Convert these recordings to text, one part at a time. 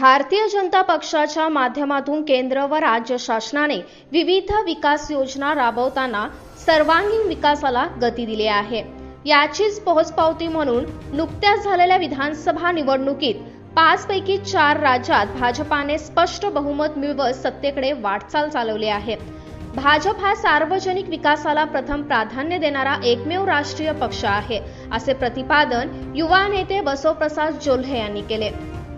भारतीय जनता पक्षाच्या माध्यमातून केंद्र व राज्य शासनाने विविध विकास योजना राबवताना सर्वांगीण विकासाला गती दिली आहे। याचीच पोहोचपावती म्हणून नुकत्याच झालेल्या विधानसभा निवडणुकीत 5 पैकी 4 राज्यात भाजपाने स्पष्ट बहुमत मिळवत सत्तेकडे वाटचाल चालवली आहे। भाजप हा सार्वजनिक विकासाला प्रथम प्राधान्य देणारा एकमेव राष्ट्रीय पक्ष आहे, असे प्रतिपादन युवा नेते बसवप्रसाद जोल्ले यांनी केले।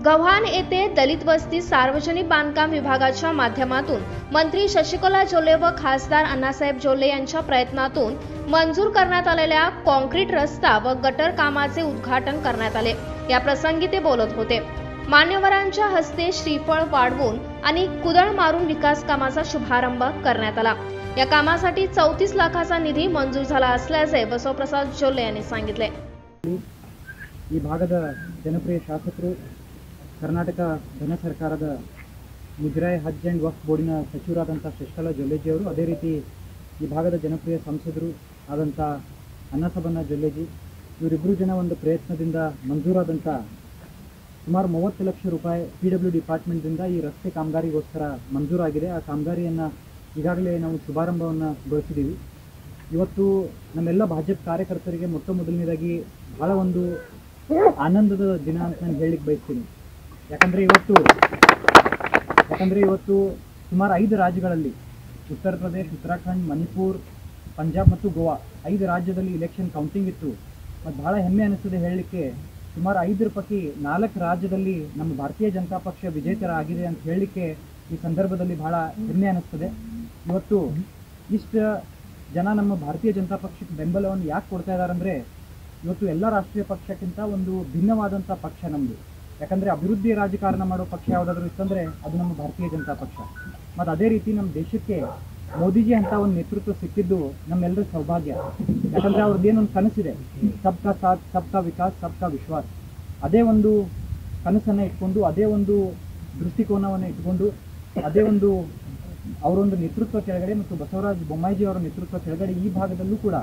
गव्हाण येथे दलित वस्ती सार्वजनिक बांधकाम विभागाच्या माध्यमातून मंत्री शशिकला जोल्ले व खासदार अण्साब जोल्ले यांच्या प्रयत्नातून मंजूर करण्यात आलेल्या कॉन्क्रीट रस्ता व गटर कामाचे उद्घाटन करण्यात आले। या प्रसंगी ते बोलत होते। मान्यवरांच्या हस्ते श्रीफळ वाढवून आणि कुदळ मारून विकास कामाचा शुभारंभ करण्यात आला। या कामासाठी 34 लाखाचा निधी मंजूर झाला असल्याचे बसवप्रसाद जोल्ले यांनी सांगितले। ಈ ಭಾಗದ ಜನಪ್ರಿಯ ಶಾಸಕರು ಕರ್ನಾಟಕ ಧನ ಸರ್ಕಾರದ ಮುಜರಾಯಿ ಹಜ್ ಅಂಡ್ ವಕ್ಫ್ ಬೋರ್ಡಿನ ಸಚಿವರಾದಂತ ಶಶಿಕಲಾ ಜೊಲ್ಲೆಜಿ ಅವರು, ಅದೇ ರೀತಿ ಈ ಭಾಗದ ಜನಪ್ರಿಯ ಸಂಸದರು ಆದಂತ ಅಣ್ಣಸಬನ್ನ ಜೊಲ್ಲೆಜಿ ಇವರಿಬ್ಬರು ಜನ ಒಂದು ಪ್ರಯತ್ನದಿಂದ ಮಂಜೂರಾದಂತ सुमार 30 ಲಕ್ಷ ರೂಪಾಯಿ PW ಡಿಪಾರ್ಟ್ಮೆಂಟ್ದಿಂದ ಈ ರಸ್ತೆ ಕಾಮಗಾರಿಗೋಸ್ಕರ ಮಂಜೂರಾಗಿದೆ। ಆ ಕಾಮಗಾರಿಯನ್ನು ಈಗಾಗಲೇ ನಾವು ಶುಭಾರಂಭವನ್ನು ಗೊಳಿಸಿದ್ದೀವಿ। ಇವತ್ತು ನಮ್ಮೆಲ್ಲ ಭಾಜಪ ಕಾರ್ಯಕರ್ತರಿಗೆ ಮೊಟ್ಟ ಮೊದಲನೇದಾಗಿ ಬಹಳ ಒಂದು ಆನಂದದ ದಿನ ಅಂತ ನಾನು ಹೇಳಲಿಕ್ಕೆ ಬಯಸ್ತೀನಿ। ಯಾಕಂದ್ರೆ ಇವತ್ತು ಸುಮಾರು 5 ರಾಜ್ಯಗಳಲ್ಲಿ ಉತ್ತರ ಪ್ರದೇಶ, ಉತ್ತರಾಖಂಡ್, ಮಣಿಪುರ, ಪಂಜಾಬ್ ಮತ್ತು ಗೋವಾ 5 ರಾಜ್ಯದಲ್ಲಿ ಇಲೆಕ್ಷನ್ ಕೌಂಟಿಂಗ್ ಇತ್ತು। ಮತ್ತು ಬಹಳ ಹೆಮ್ಮೆ ಅನಿಸುತ್ತದೆ ಹೇಳಲಿಕ್ಕೆ, ಸುಮಾರು 5 ಪೈಕಿ 4 ರಾಜ್ಯದಲ್ಲಿ ನಮ್ಮ ಭಾರತೀಯ ಜನತಾ ಪಕ್ಷ ವಿಜೇತರಾಗಿದೆ ಅಂತ ಹೇಳಲಿಕ್ಕೆ ಈ ಸಂದರ್ಭದಲ್ಲಿ ಬಹಳ ಹೆಮ್ಮೆ ಅನಿಸುತ್ತದೆ। ಇವತ್ತು ಇಷ್ಟು ಜನ ನಮ್ಮ ಭಾರತೀಯ ಜನತಾ ಪಕ್ಷಕ್ಕೆ ಬೆಂಬಲವನ್ನು ಯಾಕೆ ಕೊಡ್ತಾ ಇದ್ದಾರೆ ಅಂದರೆ, ಇವತ್ತು ಎಲ್ಲ ರಾಷ್ಟ್ರೀಯ ಪಕ್ಷಕ್ಕಿಂತ ಒಂದು ಭಿನ್ನವಾದಂಥ ಪಕ್ಷ ನಮ್ಮದು। ಯಾಕಂದರೆ ಅಭಿವೃದ್ಧಿ ರಾಜಕಾರಣ ಮಾಡೋ ಪಕ್ಷ ಯಾವುದಾದ್ರೂ ಇತ್ತಂದರೆ ಅದು ನಮ್ಮ ಭಾರತೀಯ ಜನತಾ ಪಕ್ಷ। ಮತ್ತು ಅದೇ ರೀತಿ ನಮ್ಮ ದೇಶಕ್ಕೆ ಮೋದಿಜಿ ಅಂತ ಒಂದು ನೇತೃತ್ವ ಸಿಕ್ಕಿದ್ದು ನಮ್ಮೆಲ್ಲರ ಸೌಭಾಗ್ಯ। ಯಾಕಂದರೆ ಅವ್ರದ್ದೇನೊಂದು ಕನಸಿದೆ, ಸಬ್ಕಾ ಸಾಥ್ ಸಬ್ಕಾ ವಿಕಾಸ್ ಸಬ್ಕಾ ವಿಶ್ವಾಸ್, ಅದೇ ಒಂದು ಕನಸನ್ನು ಇಟ್ಕೊಂಡು, ಅದೇ ಒಂದು ದೃಷ್ಟಿಕೋನವನ್ನು ಇಟ್ಕೊಂಡು, ಅದೇ ಒಂದು ಅವರೊಂದು ನೇತೃತ್ವ ಕೆಳಗಡೆ ಮತ್ತು ಬಸವರಾಜ ಬೊಮ್ಮಾಯಿ ಅವರ ನೇತೃತ್ವ ಕೆಳಗಡೆ ಈ ಭಾಗದಲ್ಲೂ ಕೂಡ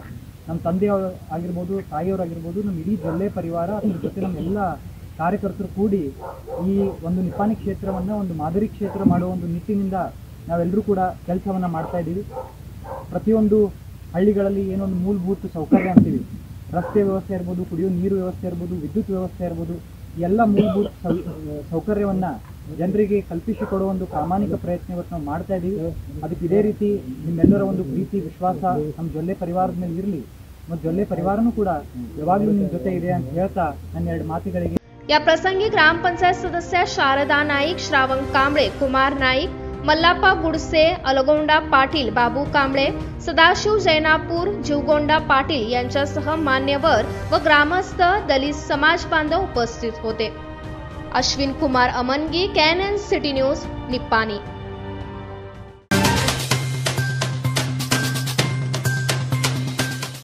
ನಮ್ಮ ತಂದೆಯವರು ಆಗಿರ್ಬೋದು, ತಾಯಿಯವರಾಗಿರ್ಬೋದು, ನಮ್ಮ ಇಡೀ ಜೊಲ್ಲೆ ಪರಿವಾರ ಅದ್ರ ಜೊತೆ ನಮ್ಮೆಲ್ಲ ಕಾರ್ಯಕರ್ತರು ಕೂಡಿ ಈ ಒಂದು ನಿಪಾಣಿ ಕ್ಷೇತ್ರವನ್ನು ಒಂದು ಮಾದರಿ ಕ್ಷೇತ್ರ ಮಾಡುವ ಒಂದು ನಿಟ್ಟಿನಿಂದ ನಾವೆಲ್ಲರೂ ಕೂಡ ಕೆಲಸವನ್ನು ಮಾಡ್ತಾ ಇದ್ದೀವಿ। ಪ್ರತಿಯೊಂದು ಹಳ್ಳಿಗಳಲ್ಲಿ ಏನೊಂದು ಮೂಲಭೂತ ಸೌಕರ್ಯ ಅಂತೀವಿ, ರಸ್ತೆ ವ್ಯವಸ್ಥೆ ಇರ್ಬೋದು, ಕುಡಿಯೋ ನೀರು ವ್ಯವಸ್ಥೆ ಇರ್ಬೋದು, ವಿದ್ಯುತ್ ವ್ಯವಸ್ಥೆ ಇರ್ಬೋದು, ಎಲ್ಲ ಮೂಲಭೂತ ಸೌಕರ್ಯವನ್ನು ಜನರಿಗೆ ಕಲ್ಪಿಸಿಕೊಡುವ ಒಂದು ಪ್ರಾಮಾಣಿಕ ಪ್ರಯತ್ನ ಇವತ್ತು ನಾವು ಮಾಡ್ತಾ ಇದ್ದೀವಿ। ಅದಕ್ಕೆ ಇದೇ ರೀತಿ ನಿಮ್ಮೆಲ್ಲರ ಒಂದು ಪ್ರೀತಿ ವಿಶ್ವಾಸ ನಮ್ಮ ಜೊಲ್ಲೆ ಪರಿವಾರದ ಮೇಲೆ ಇರಲಿ ಮತ್ತು ಜೊಲ್ಲೆ ಪರಿವಾರನೂ ಕೂಡ ಯಾವಾಗಲೂ ನಿಮ್ಮ ಜೊತೆ ಇದೆ ಅಂತ ಹೇಳ್ತಾ ನನ್ನ 2 ಮಾತುಗಳಿಗೆ। या प्रसंगी ग्राम पंचायत सदस्य शारदा नाईक, श्रावण कांबळे, कुमार नाईक, मल्लापा गुडसे, अलगोंडा पाटील, बाबू कांबळे, सदाशिव जैनापुर, जीवगोंडा पाटील यांच्यासह मान्यवर व ग्रामस्थ, दलित समाज बांधव उपस्थित होते। Ashwin Kumar अमनगी, KNN City News, Nipani.